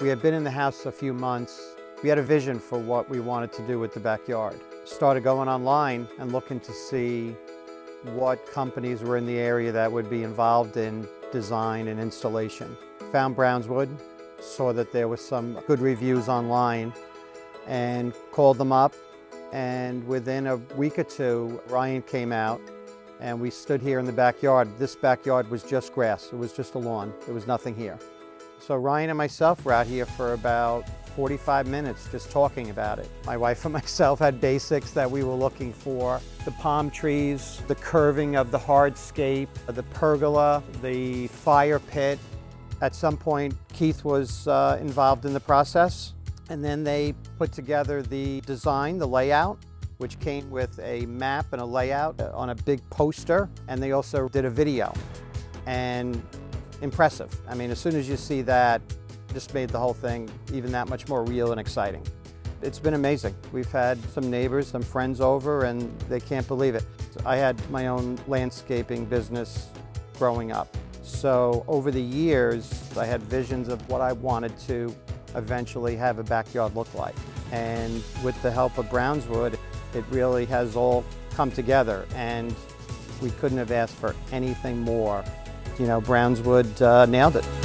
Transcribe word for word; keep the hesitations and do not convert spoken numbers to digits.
We had been in the house a few months. We had a vision for what we wanted to do with the backyard. Started going online and looking to see what companies were in the area that would be involved in design and installation. Found Brownswood, saw that there was some good reviews online, and called them up. And within a week or two, Ryan came out and we stood here in the backyard. This backyard was just grass. It was just a lawn. There was nothing here. So Ryan and myself were out here for about forty-five minutes just talking about it. My wife and myself had basics that we were looking for. The palm trees, the curving of the hardscape, the pergola, the fire pit. At some point, Keith was uh, involved in the process. And then they put together the design, the layout, which came with a map and a layout on a big poster. And they also did a video. And impressive. I mean, as soon as you see that, it just made the whole thing even that much more real and exciting. It's been amazing. We've had some neighbors, some friends over, and they can't believe it. I had my own landscaping business growing up. So over the years, I had visions of what I wanted to eventually have a backyard look like. And with the help of Brownswood, it really has all come together, and we couldn't have asked for anything more. You know, Brownswood uh, nailed it.